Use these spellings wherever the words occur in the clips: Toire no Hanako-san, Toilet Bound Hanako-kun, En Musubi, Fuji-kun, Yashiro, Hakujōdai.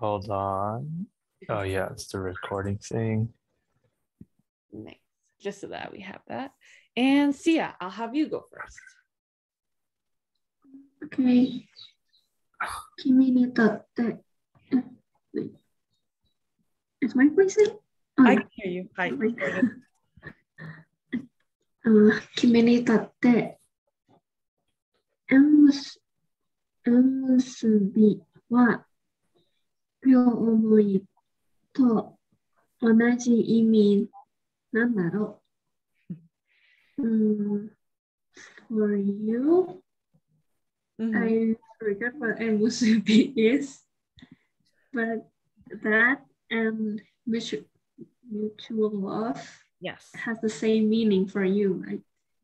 Hold on. Oh yeah, it's the recording thing. Nice. Just so that we have that. And Sia, I'll have you go first. Okay. Is my voice in? Oh, I can hear you. Hi. Kimi ni tatte En Musubi wa ryo omoi to onaji imi nan daro? For you, I forgot what En Musubi is, but that and mutual love. Yes. It has the same meaning for you, right?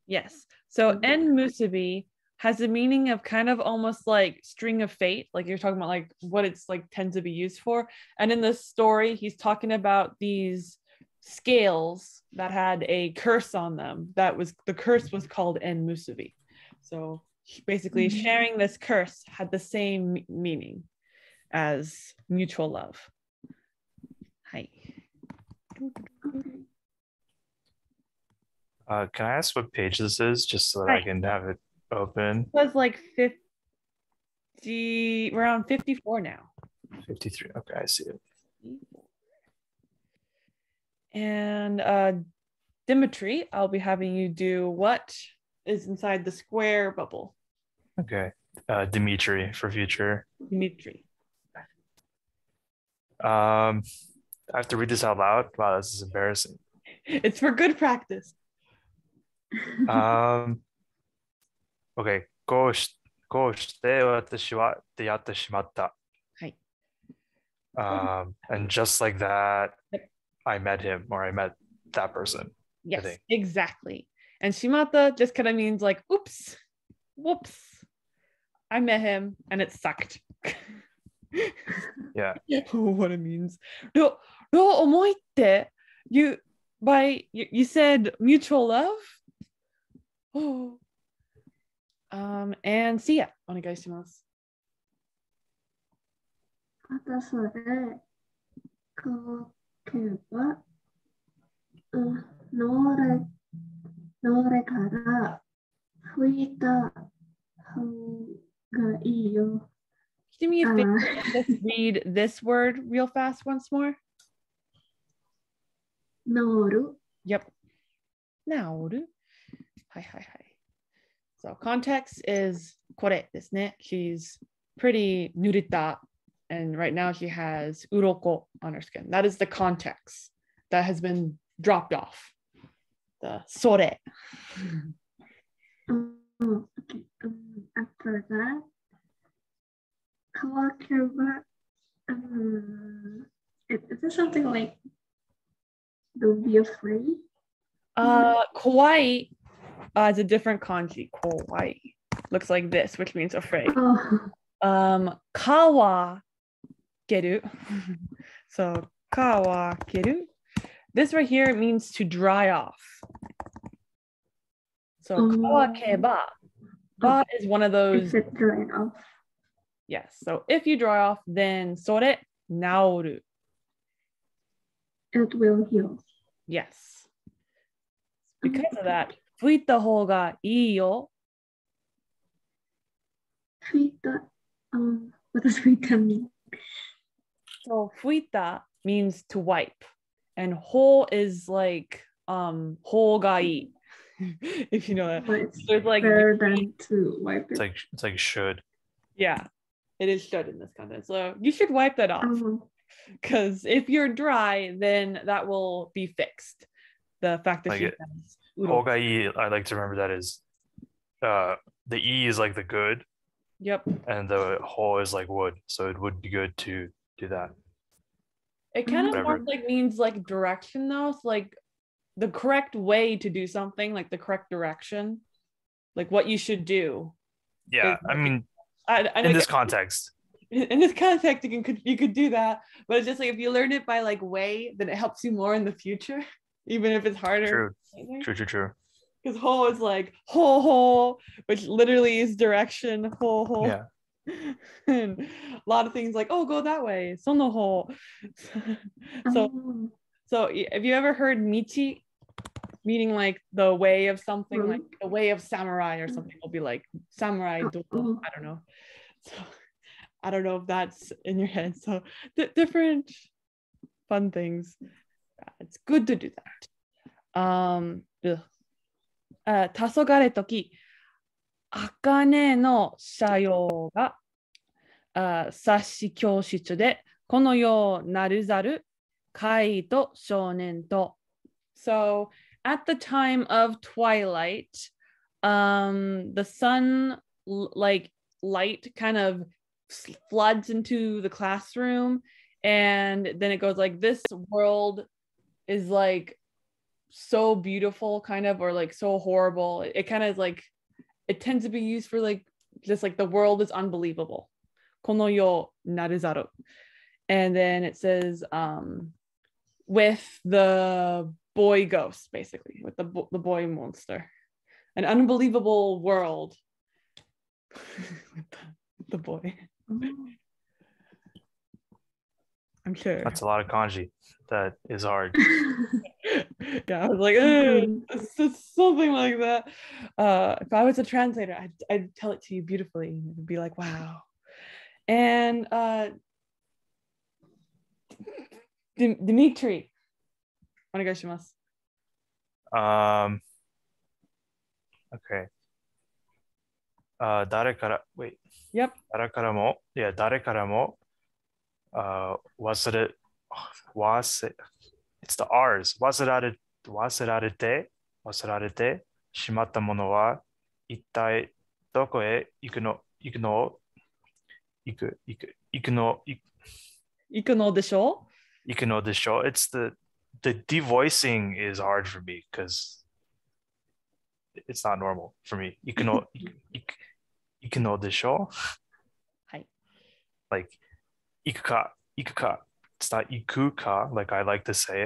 Yes. So En Musubi has the meaning of kind of almost like string of fate, like you're talking about, like what it's like tends to be used for. And in this story, he's talking about these scales that had a curse on them. That was, the curse was called En Musubi. So basically sharing this curse had the same meaning as mutual love. Hi. Can I ask what page this is, just so that I can have it open? It was like 50, we're on 54 now. 53, okay, I see it. And Dimitri, I'll be having you do what is inside the square bubble. Okay, Dimitri for future. Dimitri. I have to read this out loud? Wow, this is embarrassing. It's for good practice. Okay. こうして 私は出会ってしまった. And just like that, I met him, or I met that person. Yes, exactly. And shimata just kind of means like, oops, whoops. I met him and it sucked. Yeah. What it means. どう思いって? You said mutual love? Oh, and see ya. Onegai shimasu. Give me a favor. Let's read this word real fast once more. Naoru. Yep. Naoru. Hi. So context is kore desu ne. She's pretty nurita, and right now she has uroko on her skin. That is the context that has been dropped off. The sore. Okay. After that, kawakuba. Is this something like don't be afraid? Kawaii. It's a different kanji, kawaii. Looks like this, which means afraid. Kawakeru. So kawakeru. This right here means to dry off. So kawakeba. Ba is one of those. If it dry off. Yes. So if you dry off, then sore naoru. It will heal. Yes. Because of that. 吹いた方がいいよ. 吹いた, what does 吹いた mean? So 吹いた means to wipe, and 方 is like 方がいい, if you know that. So it's like better than to wipe it. It's like should. Yeah, it is should in this context. So you should wipe that off, because if you're dry, then that will be fixed. The fact that like she has. Hogai, I like to remember that is the E is like the good. Yep. And the ho is like would. So it would be good to do that. It kind of more like means like direction though. It's like the correct way to do something, like the correct direction, like what you should do. Yeah. I mean, in this context. In this context, you could do that. But it's just like if you learn it by like way, then it helps you more in the future. Even if it's harder. True. Because ho is like ho, which literally is direction, ho. Yeah. and a lot of things like, oh, go that way, sonoho. So have you ever heard michi, meaning like the way of something, like the way of samurai or something? It'll be like samurai do, I don't know. So I don't know if that's in your head. So different fun things. It's good to do that. Tasogare toki akane no shayou ga sashi kyoshitsu de kono you naru zaru kai to shounen to. So at the time of twilight, the sun like light kind of floods into the classroom, and then it goes like, this world is like so beautiful kind of, or like so horrible. It kind of is like, it tends to be used for like just like the world is unbelievable, kono yo naruzaru. And then it says with the boy ghost, basically with the boy monster, an unbelievable world with the boy. I'm sure that's a lot of kanji. That is hard. Yeah, I was like, it's something like that. If I was a translator, I'd tell it to you beautifully. It'd be like, wow. And Dimitri, onegaishimasu. Okay. Dare kara, wait. Yep. Dare kara mo, yeah. Dare kara mo. It's the R's. Wasurarete shimatta mono wa ittai doko e iku no desho. It's the devoicing is hard for me because it's not normal for me. Iku no desho. Hi. Like ikuka. It's not ikuka, like I like to say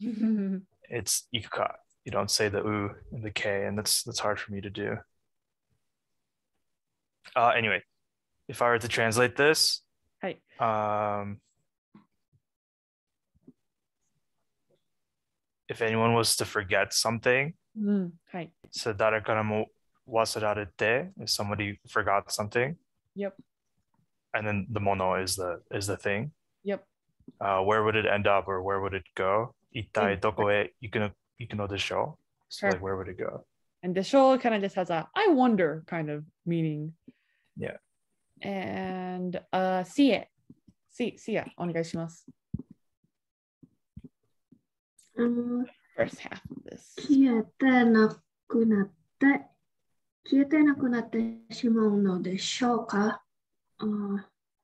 it. It's ikuka. You don't say the u and the k, and that's hard for me to do. Anyway, if I were to translate this, hey. If anyone was to forget something, hey. So dare kara mo wasurarete, if somebody forgot something. Yep. And then the mono is the thing. Yep. Where would it end up, or where would it go? Ittai doko e iku no desho. So like, where would it go? And desho kind of just has a I wonder kind of meaning. Yeah. And see ya. Onegaishimasu. First half of this. Kiete nakunatte shimau no desho ka?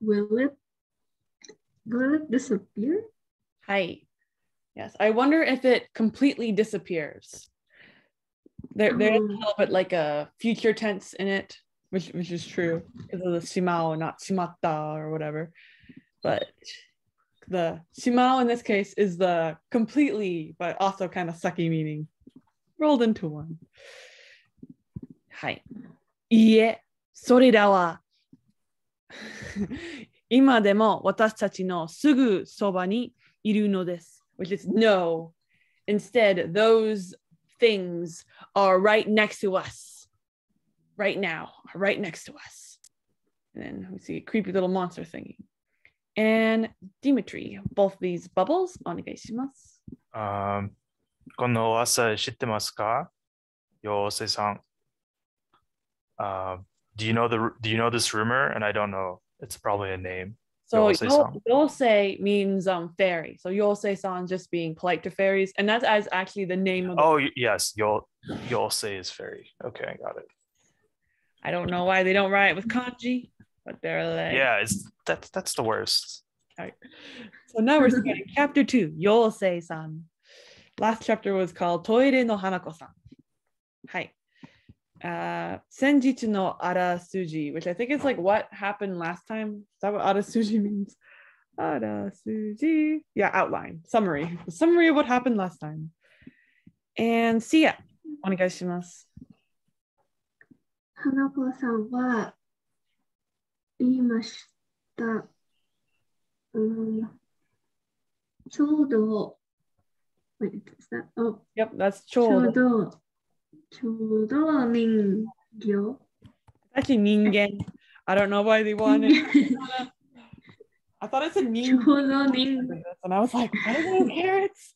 Will it disappear? Hi. Yes, I wonder if it completely disappears. There's a little bit like a future tense in it, which is true because of the shimau, not shimatta or whatever. But the shimau in this case is the completely, but also kind of sucky meaning rolled into one. Hi. Ie, sore da wa. Ima demo watashitachi no sugu soba ni iru no desu, which is no. Instead, those things are right next to us, right now, right next to us. And then we see a creepy little monster thingy. And Dimitri, both these bubbles, onegaishimasu. Kono asa shittemasu ka, yousei-san. Do you know this rumor? And I don't know. It's probably a name. So Yosei means fairy. So Yosei-san just being polite to fairies, and that's as actually the name of. Oh yes, Yosei is fairy. Okay, I got it. I don't know why they don't write with kanji, but they're like. Yeah, that's the worst. All right. So now we're starting chapter 2, Yosei-san. Last chapter was called Toire no Hanako-san. Hi. Senjitsu no arasuji, which I think is like what happened last time. Is that what arasuji means? Arasuji, yeah, outline, summary. The summary of what happened last time. And see ya. Onegaishimasu. Hanako-san wa 言いました。 ちょうど wait, is that? Oh. Yep, that's ちょうど. ちょうど人形. Actually, 人間. I don't know why they wanted it. I thought it said ちょうど人形. And I was like, what are those parrots?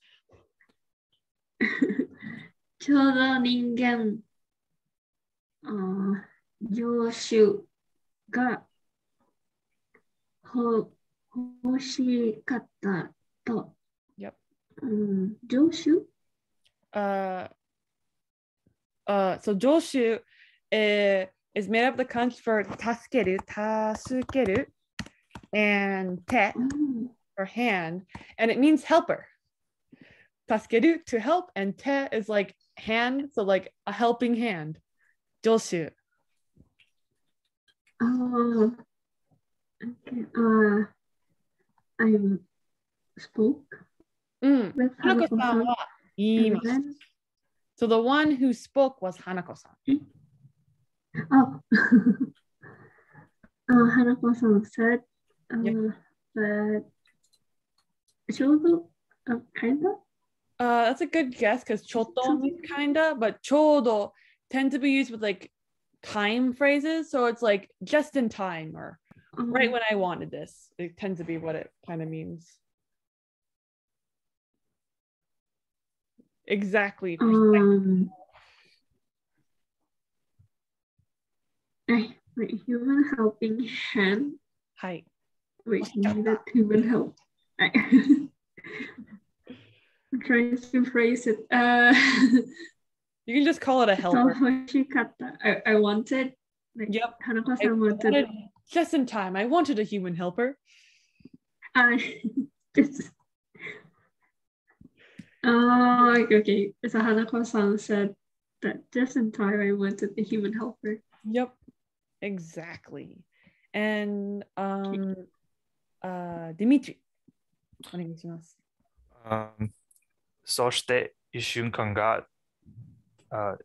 ちょうど人間. 上手が欲しかったと. Yep. 上手? So 上手 is made up of the kanji for 助ける and 手 or hand, and it means helper. 助ける to help, and 手 is like hand, so like a helping hand. 上手. Oh, okay. I spoke. With Hanako-san. And then... So the one who spoke was Hanako-san. Oh, Hanako-san said, that chodo, kinda. That's a good guess because chodo means kinda, but chodo tend to be used with like time phrases, so it's like just in time or right when I wanted this. It tends to be what it kind of means. Exactly. Wait, human helping hand. Hi. Wait, needed human help. I'm trying to phrase it. You can just call it a helper. I wanted. Like, yep. I wanted. Just in time. I wanted a human helper. Okay. So Hanako-san said that just in time I wanted a human helper. Yep. Exactly. And Dimitri. お願いします. そして一瞬間が and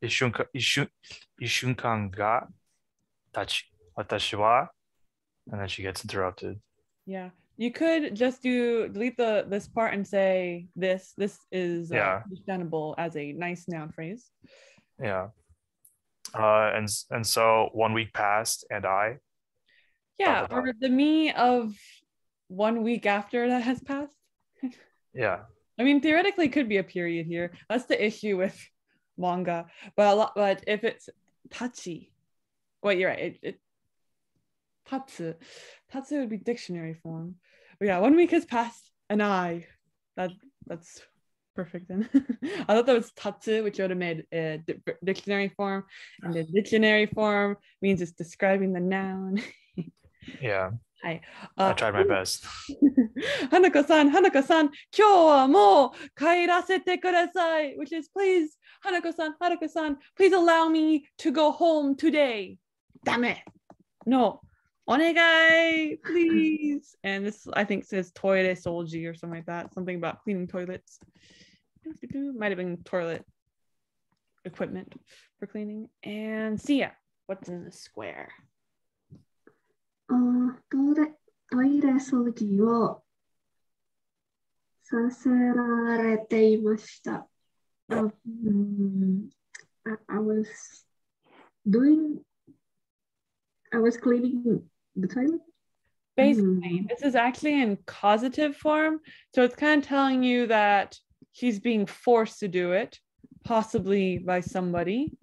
then she gets interrupted. Yeah, you could just delete this part and say this is understandable as a nice noun phrase. Yeah. And so 1 week passed and I. Yeah, or the me of 1 week after that has passed. Yeah. I mean, theoretically, it could be a period here. That's the issue with manga, but if it's tachi, well, you're right. It tatsu would be dictionary form. But yeah, 1 week has passed, and I. That's perfect then. I thought that was tatsu, which would have made a dictionary form, and the dictionary form means it's describing the noun. Yeah. Hi. I tried my best. Hanako-san, kyou wa mou kairasete kudasai, which is please, Hanako-san, please allow me to go home today. Dame. No. Onegai, please. And this, I think, says toire solji or something like that. Something about cleaning toilets. Might have been toilet equipment for cleaning. And see ya. What's in the square? トイレ掃除をさせられていました。 I was cleaning the toilet. Basically, this is actually in causative form, so it's kind of telling you that he's being forced to do it, possibly by somebody.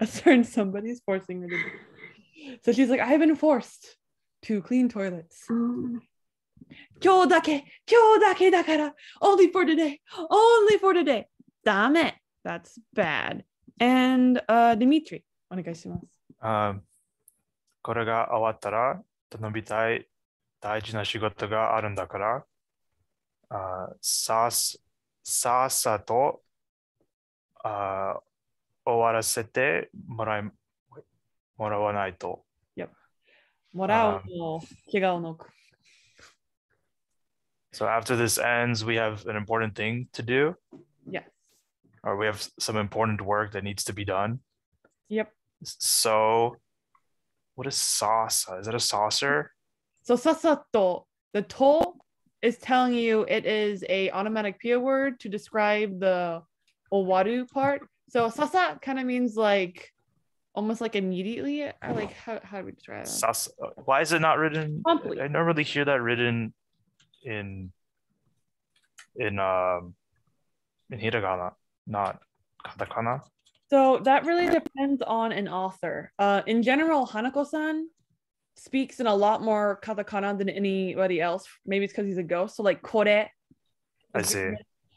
A certain somebody's forcing her to do it. So she's like, I've been forced to clean toilets. Kyō dake dakara, only for today. Dame. That's bad. And Dimitri, お願いします. これが終わったら頼みたい大事な仕事があるんだから さっさと 終わらせてもらいます. もらわないと. Yep. もらうの 怪我をのく. So after this ends, we have an important thing to do. Yes. Or we have some important work that needs to be done. Yep. So What is sasa? Is that a saucer? So sasato, the to is telling you it is a automatic pure word to describe the owaru part. So sasa kind of means like almost like immediately. I like how do we describe that? Sasa. Why is it not written? Promptly. I normally hear that written in hiragana, not katakana. So that really depends on an author. In general, Hanako-san speaks in a lot more katakana than anybody else. Maybe it's because he's a ghost. So like kore. I see.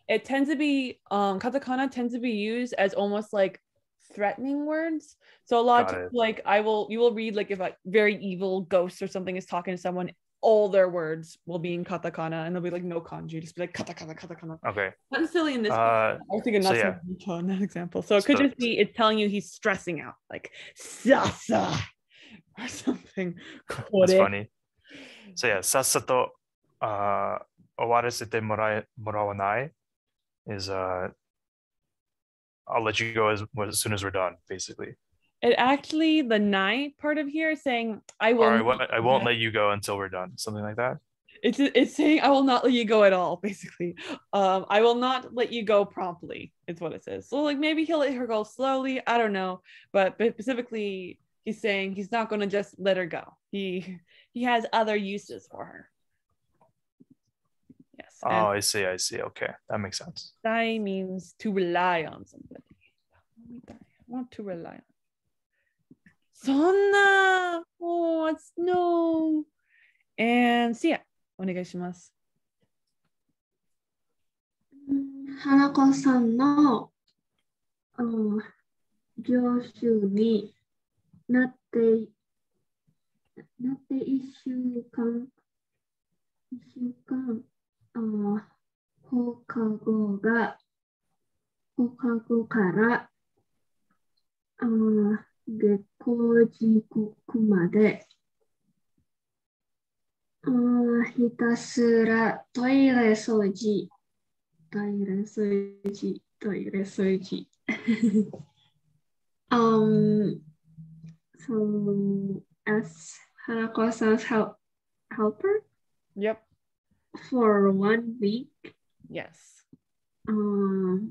It tends to be, katakana tends to be used as almost like threatening words. So a lot of like, you will read like if a very evil ghost or something is talking to someone, all their words will be in katakana, and they'll be like no kanji, just be like katakana, katakana. Okay. That's silly in this. I think not so, yeah. So in that example. So it could just be it's telling you he's stressing out, like sasa or something. That's funny. So yeah, sasa to owaresete morawanai is I'll let you go as soon as we're done, basically. It actually, the nai part of here is saying, I will. I won't let you go until we're done. Something like that. It's saying, I will not let you go at all, basically. I will not let you go promptly, is what it says. So, like, maybe he'll let her go slowly. I don't know. But specifically, he's saying he's not going to just let her go. He has other uses for her. Yes. Oh, I see. I see. Okay. That makes sense. Dai means to rely on somebody. I want to rely on. Sonna! Oh, it's no. And see ya. Onegaishimasu. Hanako-san no gyoshu ni natte ishukan hokago kara 下校時刻まで ひたすらトイレ掃除 トイレ掃除 トイレ掃除 So as Hanako-san's helper? Yep. For 1 week? Yes. From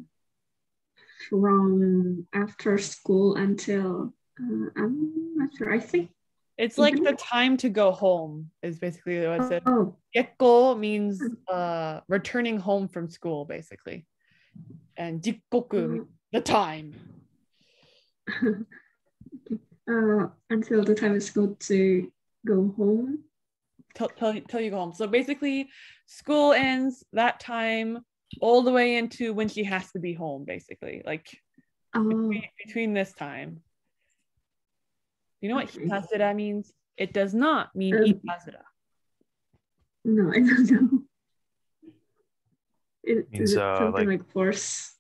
after school until I'm not sure. I think it's like the time to go home is basically what it said. Gekko means returning home from school, basically, and jikkoku the time. Until the time of school to go home. Till you go home. So basically, school ends that time all the way into when she has to be home, basically, like between this time. You know what hitasura means? It does not mean itazura. No, I don't know. It means something like force.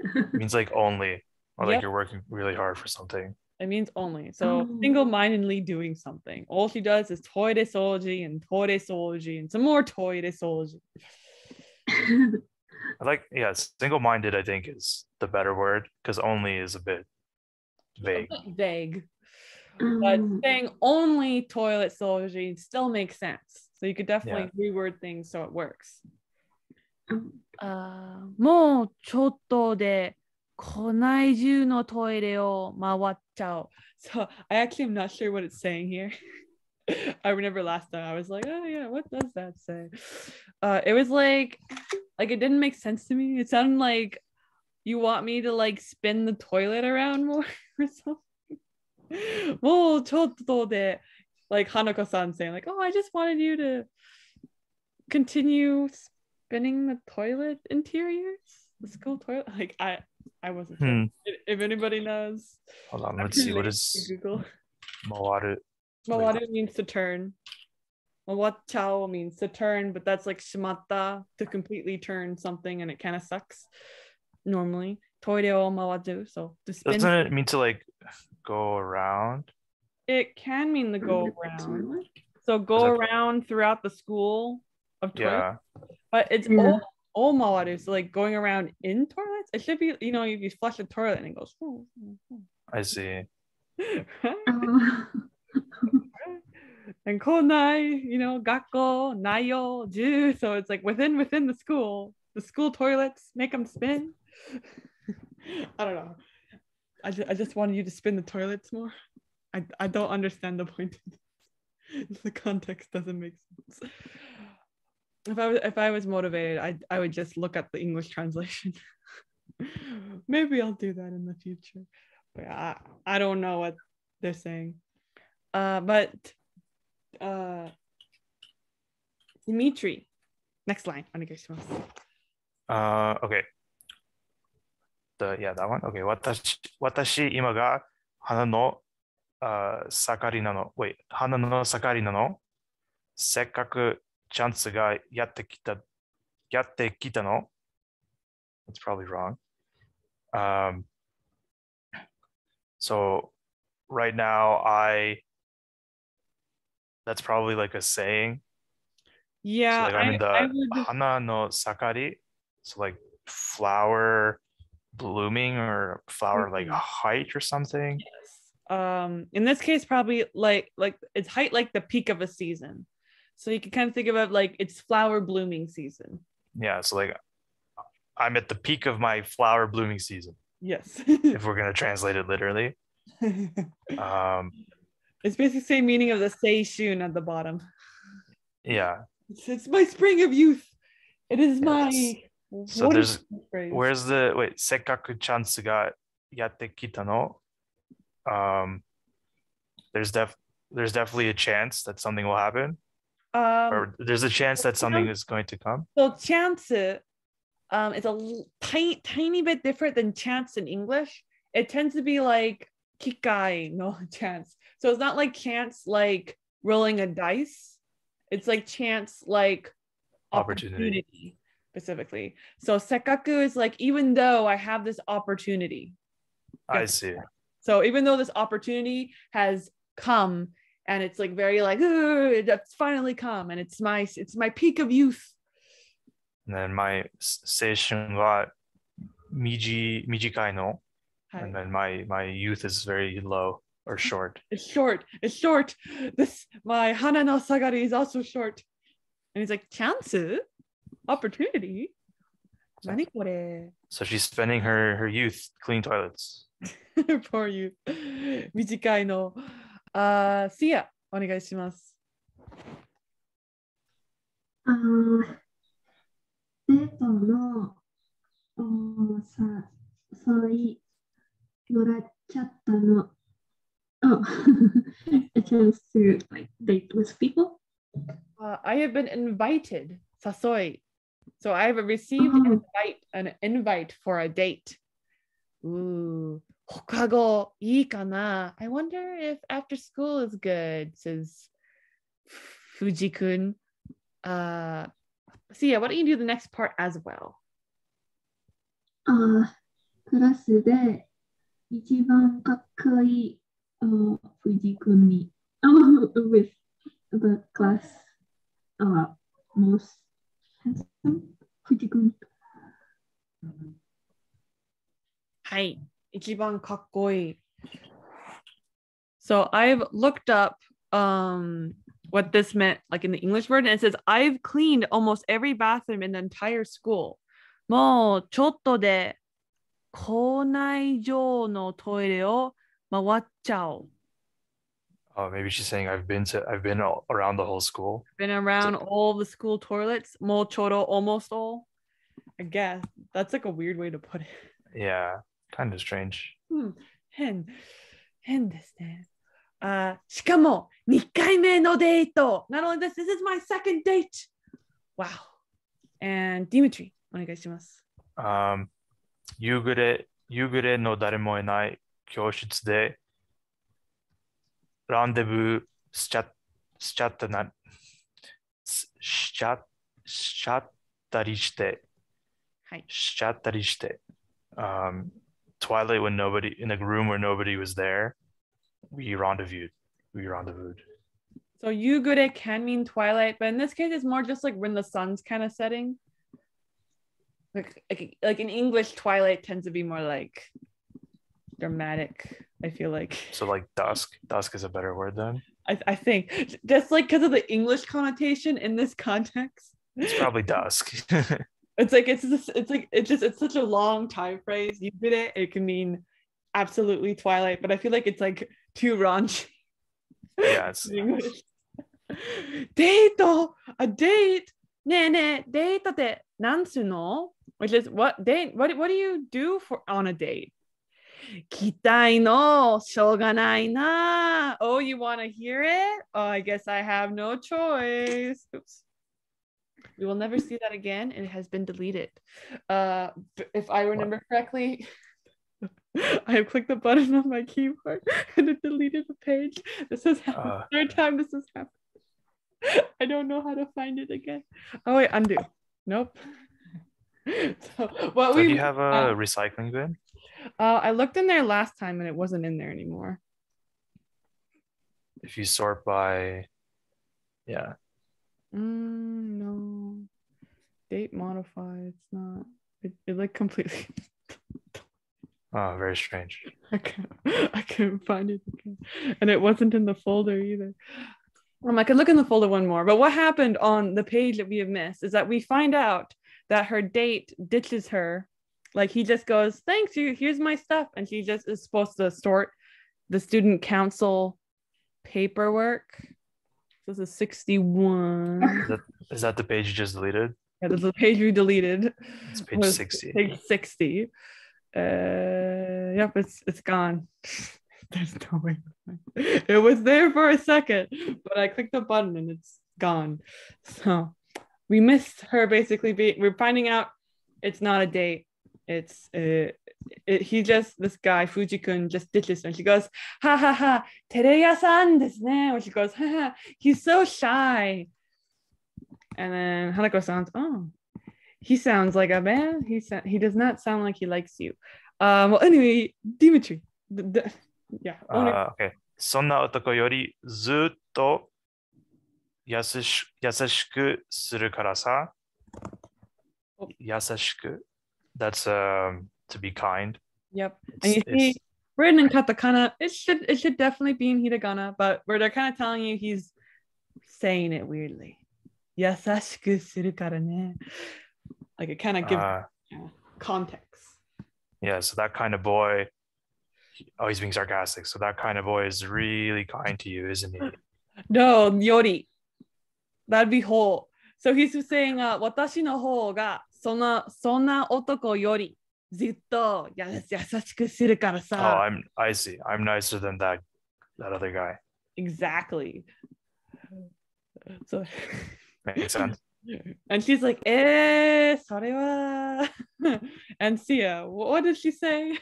It means like only, or like you're working really hard for something. It means only. So single-mindedly doing something. All she does is toire soji and toire soji and some more toire soji. I like, yeah, single-minded I think is the better word, because only is a bit vague. But saying only toilet soji still makes sense. So you could definitely reword things so it works. もうちょっとで、こない中のトイレを回っちゃおう. So I actually am not sure what it's saying here. I remember last time I was like, oh yeah, what does that say? It was like it didn't make sense to me. It sounded like you want me to like spin the toilet around more or something. Well, like Hanako-san saying like, oh, I just wanted you to continue spinning the toilet interiors, the school toilet. Like I wasn't sure. If anybody knows, hold on, let's see what is Google. Mawaru means to turn. Mawachao means to turn, but that's like shimatta, to completely turn something, and it kind of sucks normally. Toireo mawadu, so to spin. Doesn't it mean to like go around? It can mean the go around. So go around throughout the school of toilets. But it's all mawaru, so like going around in toilets. It should be, you know, if you flush a toilet and it goes. I see. and konai, you know, gakko, nayo, ju. So it's like within the school toilets, make them spin. I don't know. I just wanted you to spin the toilets more. I don't understand the point. The context doesn't make sense. If I was motivated, I would just look at the English translation. Maybe I'll do that in the future. But I don't know what they're saying. But Dimitri, next line. Okay. That one. Okay. Watashi ima ga hana no sakari nano. Wait, hana no sakari nano. Sekkaku chance ga yatte kita no. That's probably wrong. So right now that's probably like a saying. Yeah. So like I'm in the hana no sakari. So like flower blooming or flower like height or something. Yes. In this case, probably like it's height like the peak of a season. So you can kind of think about like it's flower blooming season. Yeah. So like I'm at the peak of my flower blooming season. Yes. If we're gonna translate it literally. It's basically the same meaning of the seishun at the bottom. Yeah. It's my spring of youth. It is my. So there's where's the wait sekkaku chance ga yatte kita no. There's definitely a chance that something will happen. Or there's a chance that something is going to come. So chance it's a tiny bit different than chance in English. It tends to be like kikai no chance. So it's not like chance like rolling a dice. It's like chance like opportunity. Specifically. So sekkaku is like, even though I have this opportunity. I see. So even though this opportunity has come and it's like very like, it's finally come and it's my peak of youth. And then my seishun wa mijikai no. And then my youth is very low or short. It's short. My hana no sagari is also short. And he's like, chansu? Opportunity. So she's spending her youth clean toilets. Poor youth. Mijikai no. Siya, onegai shimasu. Deto no soi norachatta no. Oh, a chance to like date with people. I have been invited. Sasoi. So I have received an invite for a date. Ooh, hokago ii kana. I wonder if after school is good, says Fuji-kun. So yeah, why don't you do the next part as well? クラスで一番かっこいい Fuji-kun に with the class most handsome Fuji-kun. はい、一番かっこいい. So I've looked up what this meant like in the English version, and it says I've cleaned almost every bathroom in the entire school. もうちょっとで校内上のトイレを回っちゃおう. Oh, maybe she's saying I've been all around the whole school. Been around all the school toilets. Mo choro, almost all. I guess that's like a weird way to put it. Yeah, kind of strange. Hen desu ne. Shikamo, 2回目 no date. Not only this is my second date. Wow. And Dimitri, onegai shimasu. Yugure no daremo inai kyoshitsu de. Rendezvous shchatarishite. Twilight when nobody in a room where nobody was there, we rendezvoused. So yugure can mean twilight, but in this case, it's more just like when the sun's kind of setting. Like in English, twilight tends to be more like dramatic. I feel like so like dusk is a better word then. I think just like because of the English connotation in this context. It's probably dusk. It's such a long time phrase. You did it. It can mean absolutely twilight, but I feel like it's like too raunchy. Yeah, it's English. A date. Ne date de nansuno, which is what date? What do you do for on a date? Kitai no shoganai na. Oh, you want to hear it? Oh, I guess I have no choice. Oops. We will never see that again. It has been deleted. If I remember correctly, I have clicked the button on my keyboard and it deleted the page. This has happened. Third time this has happened. I don't know how to find it again. Oh wait, undo. Nope. Do you have a recycling bin? I looked in there last time and it wasn't in there anymore. If you sort by, yeah. No, date modified. It's not. It like completely. Oh, very strange. I couldn't find it again, and it wasn't in the folder either. I could look in the folder one more. But what happened on the page that we have missed is that we find out that her date ditches her. Like he just goes, "Thanks, you. Here's my stuff," and she just is supposed to sort the student council paperwork. This is 61. Is that the page you just deleted? Yeah, that's the page we deleted. It's page 60. Page 60. Yep, it's gone. There's no way. It was there for a second, but I clicked the button and it's gone. So we missed her basically. We're finding out it's not a date. It's this guy Fuji-kun just ditches her and she goes, "Ha ha ha, Tereya-san desu ne," when she goes, "Ha ha, he's so shy." And then Hanako-san's, "Oh, he sounds like a man. He does not sound like he likes you." Well, anyway, Dimitri. Yeah. Okay. Sonna otoko yori zutto yasashiku suru kara sa. Yasashiku. That's to be kind. Yep. And you see, written in katakana, it should definitely be in hiragana, but where they're kind of telling you he's saying it weirdly. Yasashiku suru kara ne. Like it kind of gives context. Yeah, so that kind of boy, oh, he's being sarcastic. So that kind of boy is really kind to you, isn't he? No, yori. That'd be whole. So he's just saying, watashi no hou ga. Sonna otoko yori zitto yasashiku suru kara sa. Oh, I see. I'm nicer than that other guy. Exactly. So makes sense. And she's like, sore wa. And Sia, what did she say?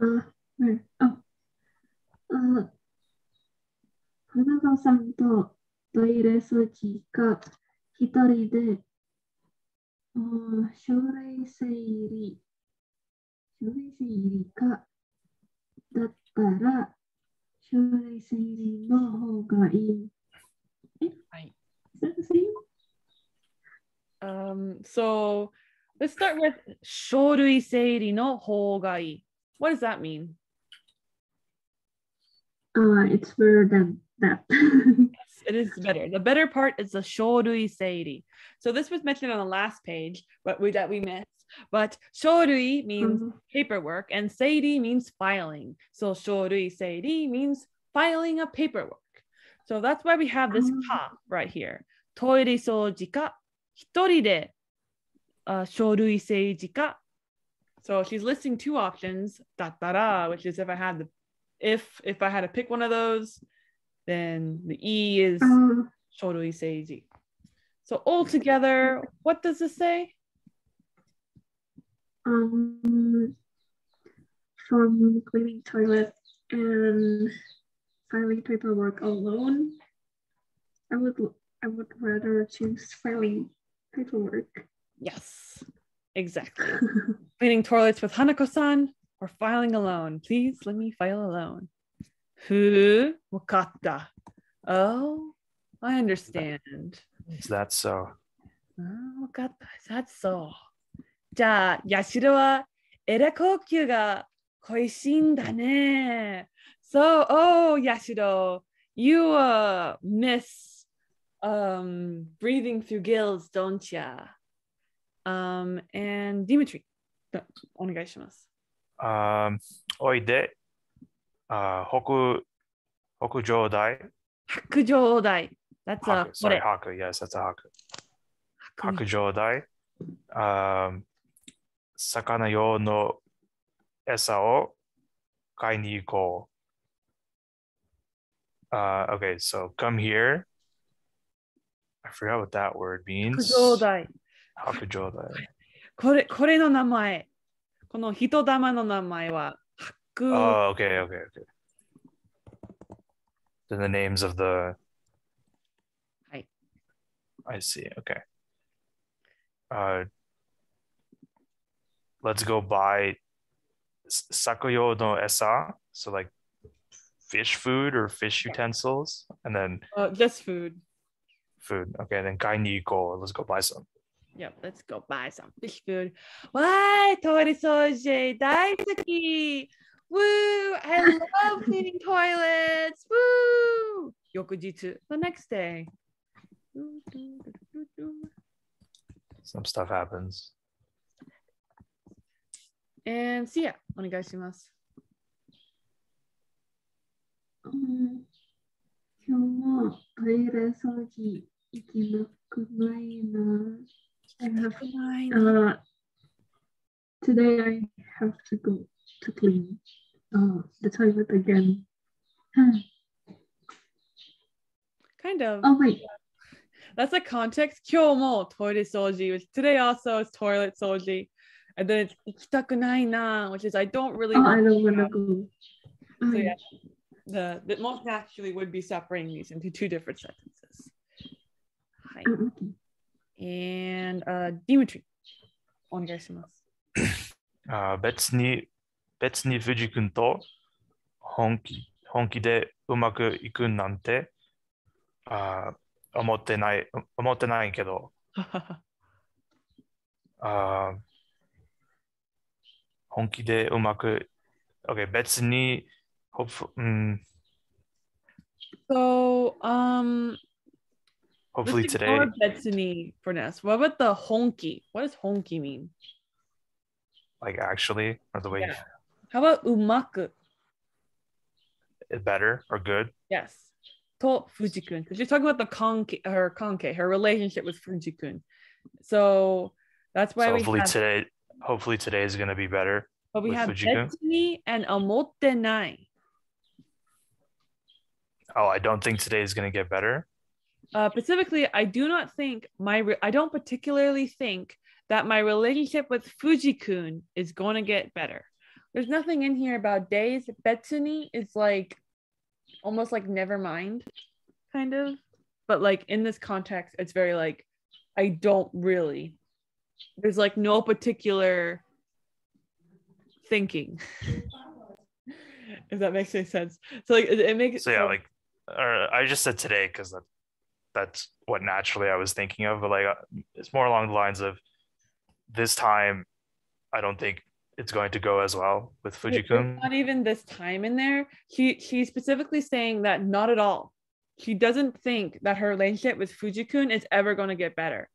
Hanako-san to toire soji ga hitori de. So let's start with shorui seiri no hougai. What does that mean? It's better than that. Yes, it is better. The better part is the shorui seiri. So this was mentioned on the last page, that we missed. But shorui means paperwork, and seiri means filing. So shorui seiri means filing a paperwork. So that's why we have this ka right here. Toire soji ka hitori de shorui seiji ka. So she's listing two options, dattara, which is if I had to pick one of those, then the E is shorui seiji. So altogether, what does this say? From cleaning toilet and filing paperwork alone, I would rather choose filing paperwork. Yes, exactly. Cleaning toilets with Hanako-san or filing alone. Please let me file alone. Fu wakata. Oh, I understand. Is that so? Oh, wakata. Is that so? Ja, Yashiro wa era koukyu ga koishin da ne. So, oh, Yashiro, you miss breathing through gills, don't ya? And Dimitri, onegai shimasu. おいで、 Hakujōdai. Hakujōdai. That's a haku. Sorry, haku. Yes, that's a haku. Hakujōdai. Sakana yo no esa o kai ni ikou. Okay, so come here. I forgot what that word means. Hakujōdai. Hakujōdai. これの名前。 この人玉の名前は Haku. Oh, okay. Then the names of the... はい. I see, okay. Let's go buy sakuyo no esa, so like fish food or fish utensils, and then... just food. Food, okay, then kai ni ikou, let's go buy some. Yep, let's go buy some fish food. Why, toilet soji, daisuki. Woo, I love cleaning toilets. Woo. Yokujitsu, the next day. Some stuff happens. And see ya. Onegai shimasu. Kyou toilet soji ikinakunai na. Today I have to go to clean the toilet again. Kind of. Oh wait, that's a context. Kyou mo toilet soji, which today also is toilet soji, and then it's ikitakunai na, which is I don't really. Oh, I don't want to go. So yeah, the most naturally would be separating these into two different sentences. Hi. Okay. And Dimitri, onegai shimasu. Bets ni Fuji-kun to honki de umaku iku nante omotenai kedo. Honki de umaku. Okay, bets ni hopeful. So hopefully today. Betsuni for us. What about the honki? What does honki mean? Like actually, or the way. Yeah. How about umaku? Better or good? Yes. To Fuji-kun, because you're talking about the her relationship with Fuji-kun. So that's why. So hopefully today is gonna be better. But we have Betsuni and omotenai. Oh, I don't think today is gonna get better. Specifically, I don't particularly think that my relationship with Fuji-kun is going to get better. There's nothing in here about days. Betsuni is like almost like never mind, kind of. But like in this context, it's very like I don't really. There's like no particular thinking. If that makes any sense. So like it makes. So yeah, like I just said today because that's what naturally I was thinking of, but like it's more along the lines of this time I don't think it's going to go as well with Fuji-kun. Not even this time in there. She's specifically saying that not at all. She doesn't think that her relationship with Fuji-kun is ever going to get better.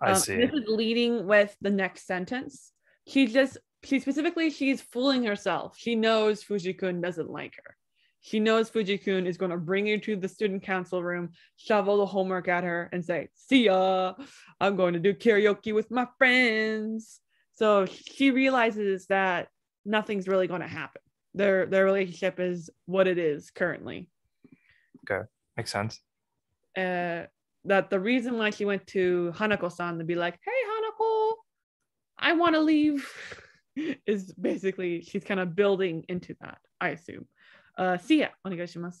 I see. This is leading with the next sentence. She's fooling herself. She knows Fuji-kun doesn't like her. She knows Fuji-kun is going to bring you to the student council room, shovel the homework at her, and say, see ya, I'm going to do karaoke with my friends. So she realizes that nothing's really going to happen. Their relationship is what it is currently. Okay, makes sense. That the reason why she went to Hanako-san to be like, hey, Hanako, I want to leave, is basically she's kind of building into that, I assume. See ya. Onegai shimasu.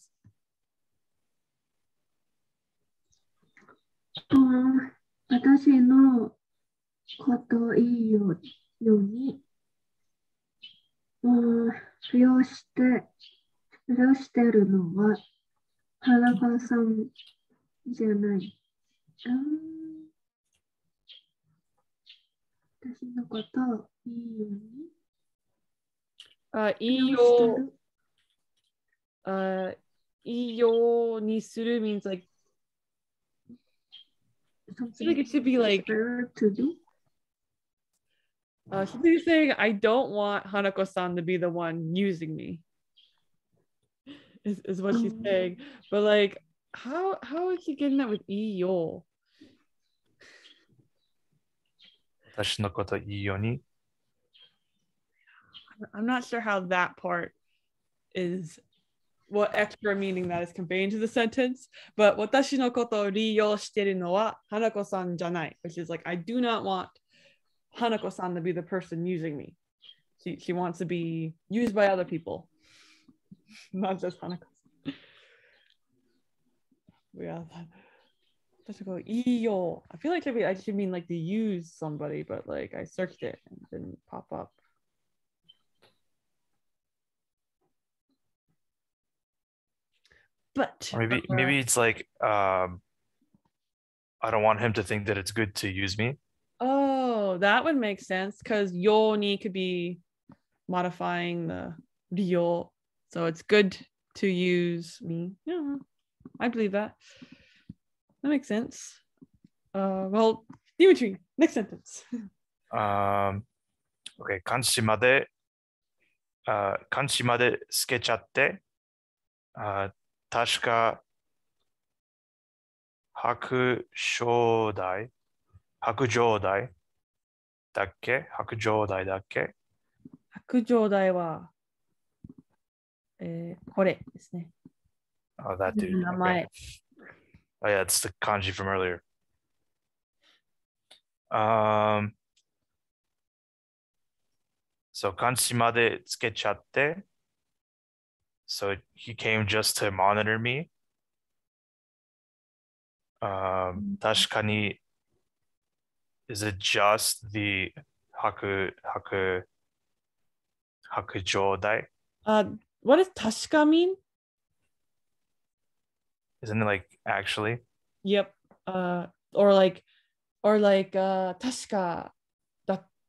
Watashi no koto ii you ni furyou shiteru no wa Hanako-san janai. Watashi no koto ii you ni. iyo nisuru means like something like it should be like to do. She's saying, I don't want Hanako-san to be the one using me. Is what she's saying. But like, how is she getting that with iyo? I'm not sure how that part is, what extra meaning that is conveying to the sentence, but watashi no koto o riyou shiteru no wa Hanako-san janai, which is like, I do not want Hanako-san to be the person using me. She wants to be used by other people, not just Hanako-san. Yeah. I feel like I should mean like to use somebody, but like I searched it and it didn't pop up. But maybe it's like I don't want him to think that it's good to use me. Oh, that would make sense, because yoni could be modifying the ryo, so it's good to use me. Yeah, I believe that. That makes sense. Well, Dimitri, next sentence. Okay, kanshi made tsukechatte, tashika hakujōdai dakke? Hakujōdai wa kore desu ne. Oh, that dude. Okay. Oh yeah, it's the kanji from earlier. So kanshi made tsukechatte. So he came just to monitor me. Tashikani, is it just the hakujōdai? What does tashika mean? Isn't it like actually? Yep. Or like tashika.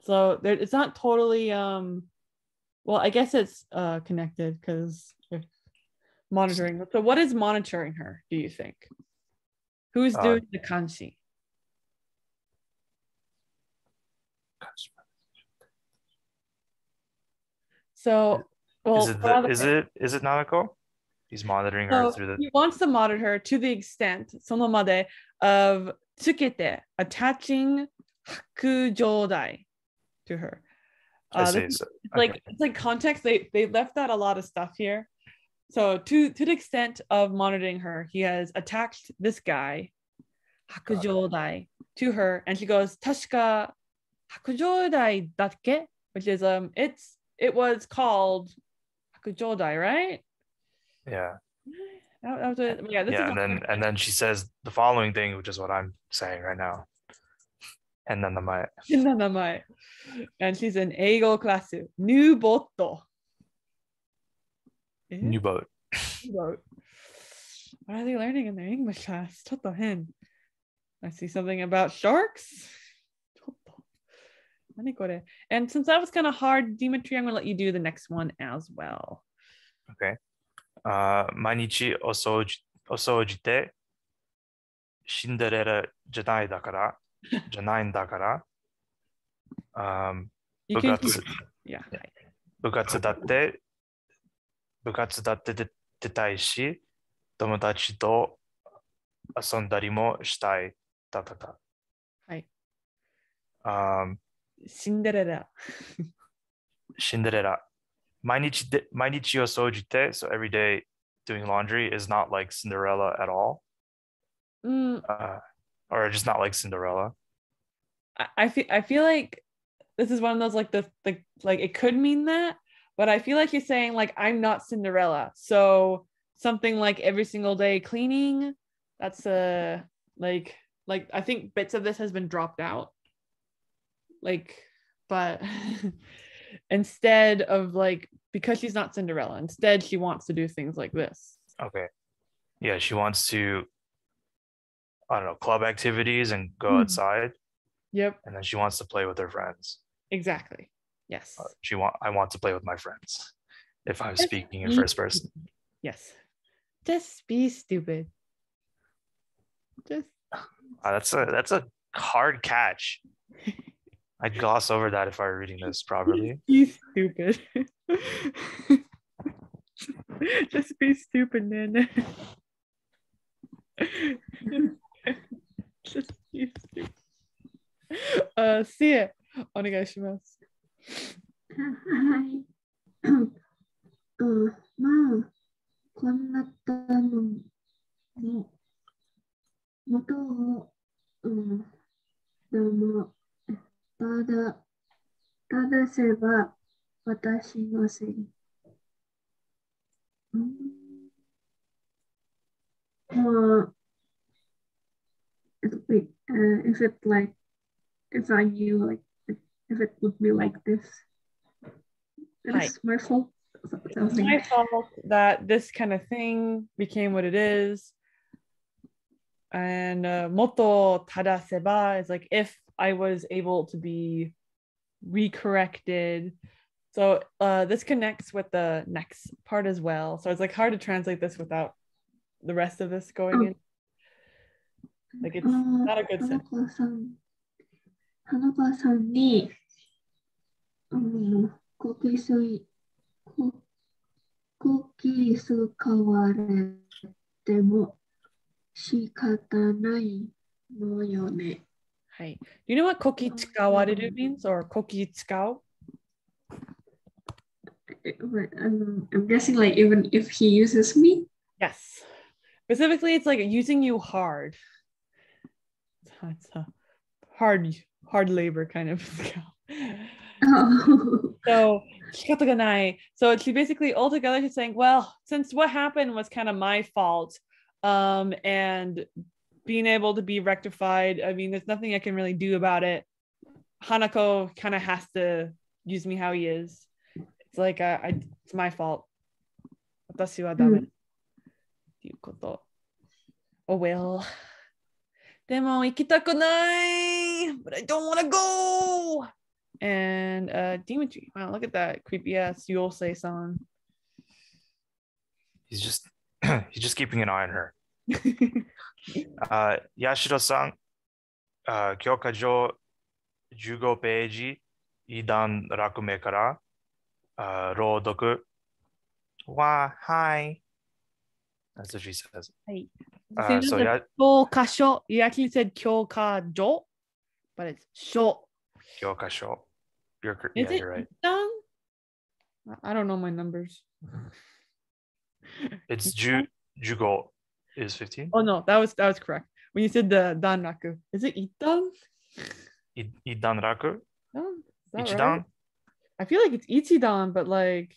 So there, it's not totally well, I guess it's connected because monitoring. So what is monitoring her, do you think? Who's doing the kanshi? So well, is it Nanako? He's monitoring her through the. He wants to monitor her to the extent, sonomade, of tsukete, attaching hakujōdai to her. It's like context. They left out a lot of stuff here. So to the extent of monitoring her, he has attached this guy, hakujōdai, to her, and she goes tashika hakujōdai dakke, which is it was called hakujōdai, right? Yeah. That was it. Yeah. And then she says the following thing, which is what I'm saying right now. And then and she's in Eigo class. New boat. What are they learning in their English class? I see something about sharks. And since that was kind of hard, Dimitri, I'm gonna let you do the next one as well. Okay. Mainichi osoujite Cinderella janai dakara. Bukatsu datte detaishi, tomodachi to asondari mo shitai datata. Hi. Cinderella. Mainichi o soujite, so every day doing laundry is not like Cinderella at all. Or just not like Cinderella. I feel like this is one of those like the like it could mean that, but I feel like you're saying like I'm not Cinderella. So something like every single day cleaning, that's like I think bits of this has been dropped out. Like, but instead of like, because she's not Cinderella, instead she wants to do things like this. Okay. Yeah, she wants to, I don't know, club activities and go outside. Yep. And then she wants to play with her friends. Exactly. Yes. I want to play with my friends if I'm speaking in first person. Yes. Just be stupid. Just. That's a hard catch. I'd gloss over that if I were reading this properly. Be stupid. Just be stupid, Nana. Just be stupid. See it. Onegaishimasu. Hi. Mom. こんなの元をでもただせば私のせいif it like if I knew like if it would be like this that's my fault. It's my fault that this kind of thing became what it is. And moto tadaseba is like if I was able to be recorrected. So this connects with the next part as well. So it's like hard to translate this without the rest of this going in. Like it's not a good sentence. Hanako-san ni kokisui コキス変われても仕方ないのよね。はい。Do you know what コキ使われる means or コキ使う? I'm guessing like even if he uses me? Yes. Specifically, it's like using you hard. It's a hard labor kind of scow. Oh. So she basically altogether she's saying, well, since what happened was kind of my fault, and being able to be rectified, I mean, there's nothing I can really do about it. Hanako kind of has to use me how he is. It's like it's my fault. Watashi wa dame. Oh well. Demo ikitaku nai, but I don't want to go. And Dimitri, wow, look at that creepy ass Yosei-san. He's just keeping an eye on her. Yashiro-san, Kyokajo Jugo Peiji, Idan Rakume Kara, Rodoku. Wa, hi. That's what she says. Hi. So yeah. Kyokasho. You actually said Kyokajo, but it's sho. Kyokasho. Yeah, you're right. I don't know my numbers. It's jugo is 15. Oh no, that was correct. When you said the danraku, is it itan? Idanraku? No, ichidan. Right. I feel like it's ichidan, but like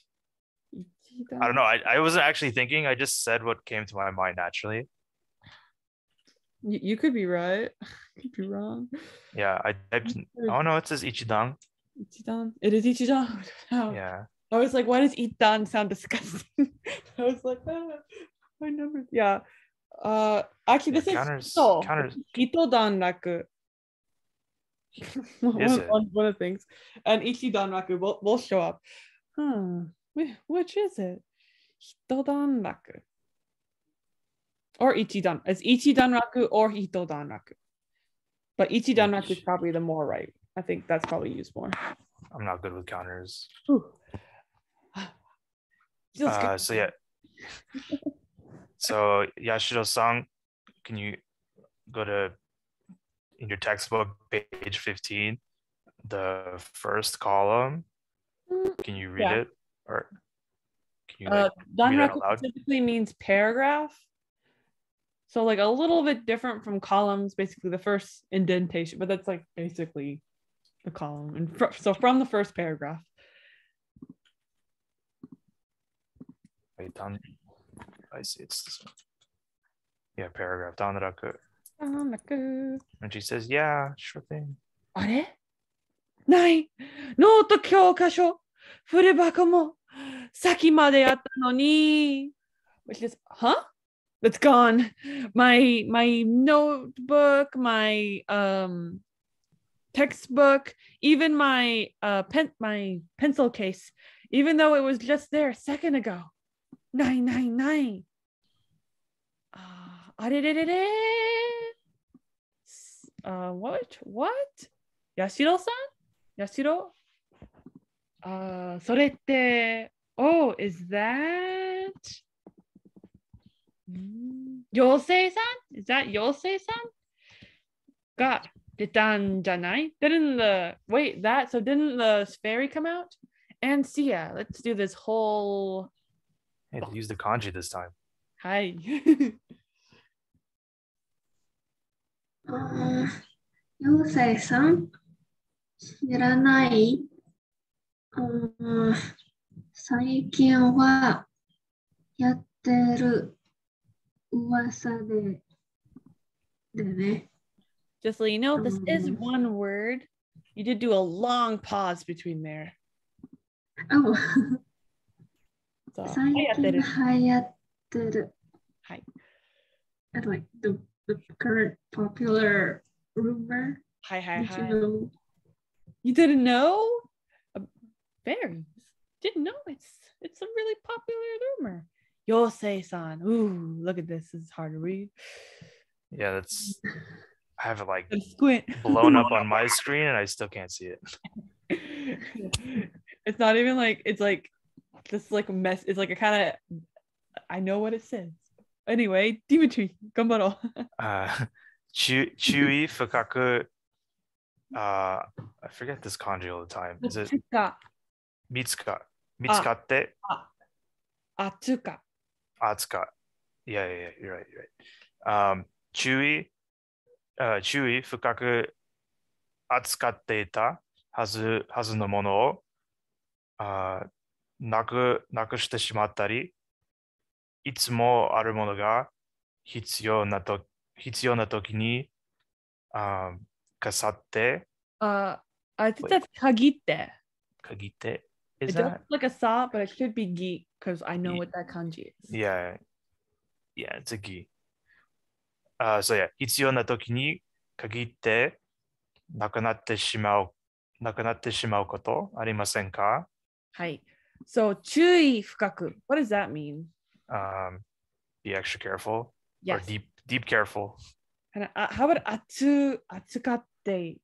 ichidan. I don't know. I wasn't actually thinking. I just said what came to my mind naturally. You could be right. You could be wrong. Yeah, I typed. Oh no, it says ichidan. Ichidan. It is ichidan. Wow. Yeah. I was like, why does itan sound disgusting? I was like, my numbers. Yeah. Actually, this is so. Itodanraku. One of the things, and ichidanraku both show up. Huh. Which is it? Itodanraku. Or ichidan. It's ichidanraku or itodanraku. But ichidanraku is probably the more right. I think that's probably used more. I'm not good with counters. So yeah. So Yashiro-san, can you go to in your textbook page 15, the first column? Can you read it? Or can you danraku specifically means paragraph? So like a little bit different from columns, basically the first indentation, but that's like basically the column. And so from the first paragraph. Wait, I see it's this one. Yeah, paragraph. Danraku. And she says, yeah, sure thing. Are? Nai. No to kyokasho. Furibako mo. Saki made yatta no ni. Which is, huh? That's gone. My notebook, my textbook, even my pencil case, even though it was just there a second ago. ないないない。あれれれれ。What? ヤシロさん？ヤシロ？それって、Oh, is that? 妖精さん？ Is that 妖精さん？が出たんじゃない？ Didn't the, wait, that, so didn't the fairy come out? And Sia, let's do this whole... Hey, use the kanji this time. Hi. 妖精さん知らない、最近はやってる噂でね。Just so you know, this is one word. You did do a long pause between there. Oh. 最近流行ってる。はい。And like the current popular rumor. Hi. You didn't know? Fairies didn't know it's a really popular rumor. Yosei-san. Ooh, look at this. It's hard to read. Yeah, that's. I have it like blown up on my screen, and I still can't see it. It's not even like it's like. This like a mess. It's like a kind of. I know what it says. Anyway, Dimitri, ganbaro. Chui fukaku. I forget this kanji all the time. Is it? Mitsukatte. Atsuka. Yeah. You're right. Chui fukaku atsukatte ita hazu no mono o. なくしてしまったり、いつもあるものが必要な時に、飾って。I think that's 鍵って。It doesn't look like a sa, but it should be gi, because I know what that kanji is. Yeah, it's a gi. So yeah, 必要な時に限ってなくなってしまうことありませんか？はい。So, 注意深く. What does that mean? Be extra careful. Yes. Or deep careful. And how about atsukatte?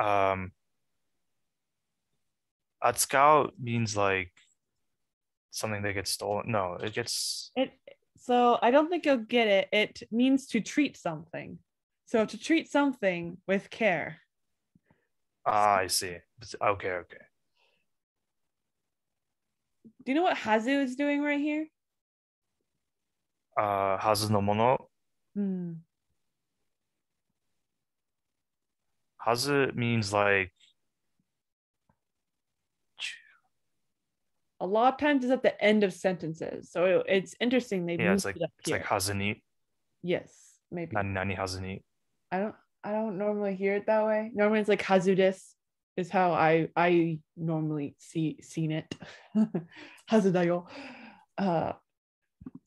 Atsukau means like something that gets stolen. No, it gets it. So I don't think you'll get it. It means to treat something. So to treat something with care. Ah, I see. Okay. Do you know what Hazu is doing right here? Hazu no mono. Hazu means like... A lot of times it's at the end of sentences. So it's interesting they moved it up here. It's like hazuni. Yes, maybe. Nani hazuni. I don't normally hear it that way. Normally it's like hazu desu. Is how I normally seen it. Hazudayo.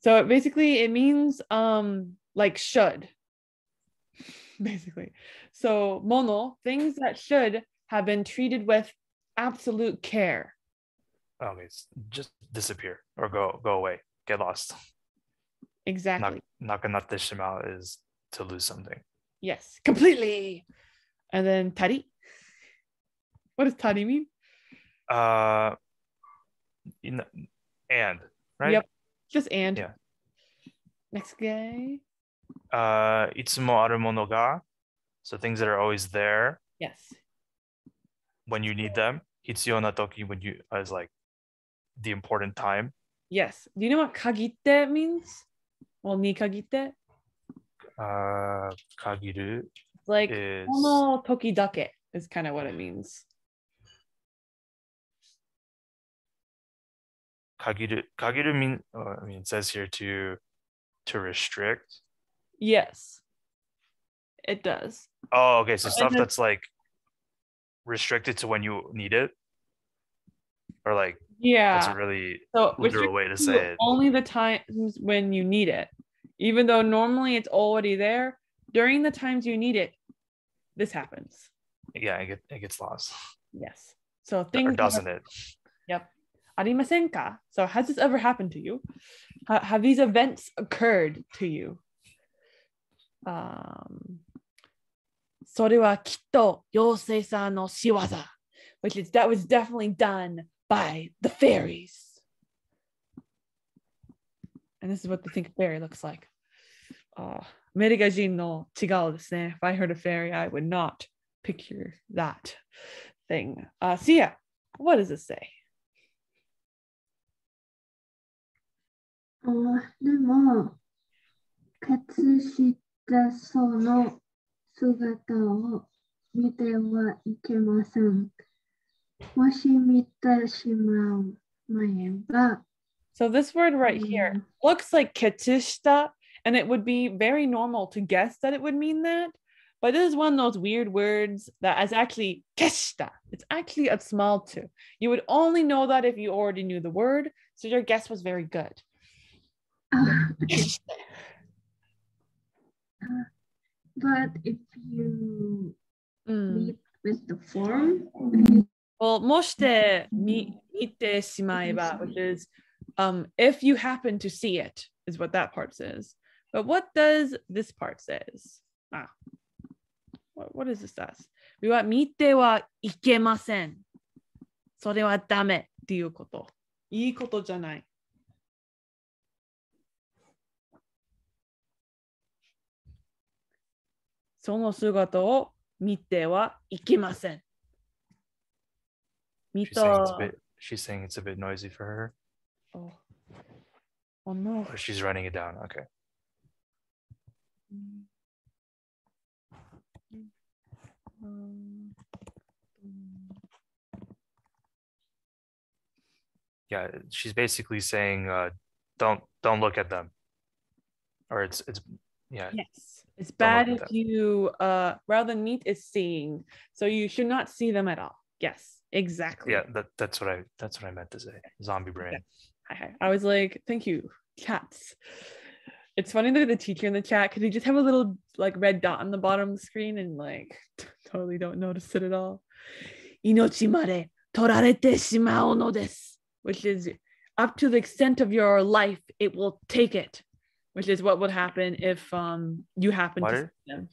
So it means like should. Basically. So mono, things that should have been treated with absolute care. Okay, just disappear or go away, get lost. Exactly. Nakanatte shimau is to lose something. Yes, completely. And then tari. What does tari mean? And, right? Yep, just and. Yeah. Next guy. Itsumo aru mono ga, so things that are always there. Yes. When you need them. Hitsuyou na toki when you is like the important time. Yes. Do you know what kagitte means? Well, ni kagitte. Kagiru. Like kono toki dake is kind of what it means. Kagiru means, it says here to restrict. Yes, it does. Oh, okay. So stuff that's like restricted to when you need it, or like that's a really literal way to say it. Only the times when you need it, even though normally it's already there. During the times you need it, this happens. Yeah, it gets lost. Yes. So things. Or doesn't it? Yep. arimasen ka? So has this ever happened to you? Have these events occurred to you? それはきっと妖精さんの仕業, which is that was definitely done by the fairies. And this is what they think a fairy looks like. Americajin no chigau desu ne. If I heard a fairy, I would not picture that thing. Sia, what does it say? でも、かつしたその姿を見てはいけません。もし見てしまう前は So this word right here looks like ketsushita, and it would be very normal to guess that it would mean that. But this is one of those weird words that is actually keshita. It's actually a small two. You would only know that if you already knew the word. So your guess was very good. But if you meet with the form, well, moshite mite shimaiba, which is if you happen to see it, is what that part says. But what does this part says? What does this say? We want mite wa ikemasen. Sore wa dame tteiu koto. Ii koto janai. Sono sugata wo mite wa ikemasen. She's saying it's a bit noisy for her. Oh no. Oh, she's running it down. Okay. Yeah, she's basically saying don't look at them. Or it's yeah. Yes. It's bad if you rather than meet is seeing. So you should not see them at all. Yes, exactly. Yeah, that's what I meant to say. Zombie brain. Okay. I was like, thank you, cats. It's funny that the teacher in the chat, because you just have a little like red dot on the bottom of the screen and like totally don't notice it at all. Inochi mare torarete shimau no desu, which is up to the extent of your life, it will take it, which is what would happen if you happen to see them.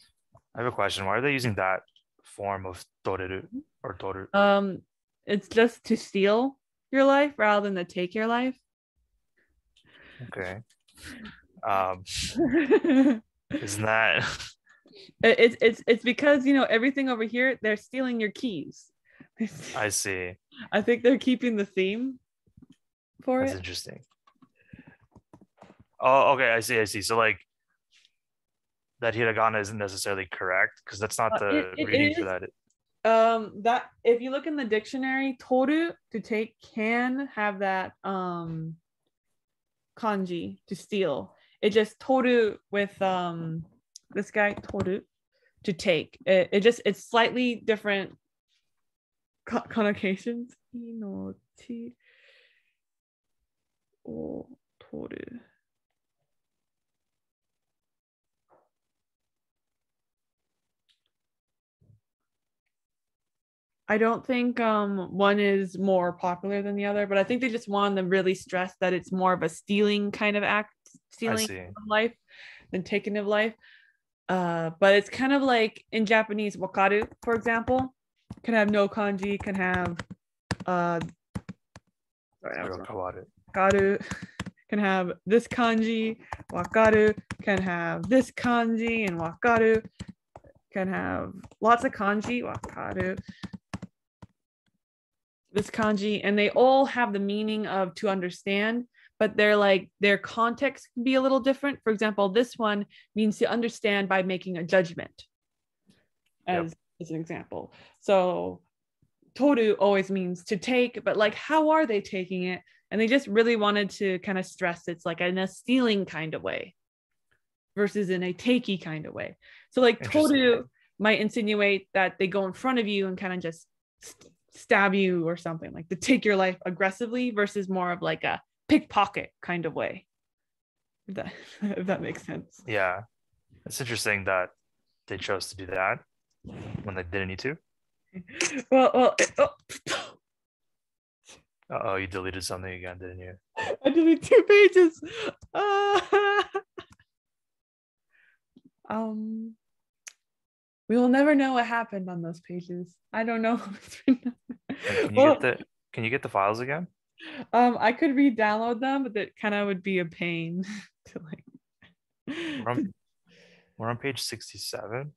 I have a question. Why are they using that form of toreru or toru? It's just to steal your life rather than to take your life. Okay. Isn't that it's because, you know, everything over here, they're stealing your keys. I see. I think they're keeping the theme for it. That's interesting. Oh, okay. I see. So like that hiragana isn't necessarily correct because that's not the reading for that. That if you look in the dictionary, toru to take can have that kanji to steal. It just toru with this guy toru to take. It's slightly different connotations. Inochi o toru. I don't think one is more popular than the other, but I think they just want to really stress that it's more of a stealing kind of act, stealing of life than taking of life. But it's kind of like in Japanese, wakaru, for example, can have no kanji, can have wakaru, can have this kanji, wakaru, can have this kanji, and wakaru can have lots of kanji, wakaru. This kanji, and they all have the meaning of to understand, but they're like their context can be a little different. For example, this one means to understand by making a judgment, as an example. So toru always means to take, but like how are they taking it? And they just really wanted to kind of stress it's like in a stealing kind of way versus in a takey kind of way. So like toru might insinuate that they go in front of you and kind of just stab you or something, like to take your life aggressively versus more of like a pickpocket kind of way, if that makes sense. Yeah, it's interesting that they chose to do that when they didn't need to. Well, Uh-oh, you deleted something again, didn't you? I deleted 2 pages. We will never know what happened on those pages. I don't know. Can you get the files again? I could re-download them, but that kind of would be a pain to like. We're on page 67.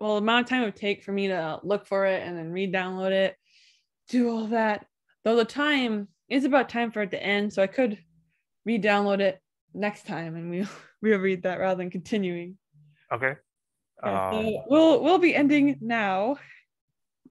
Well, the amount of time it would take for me to look for it and then re-download it, do all that. Though the time is about time for it to end, so I could re-download it next time and we'll read that rather than continuing. Okay. So we'll be ending now.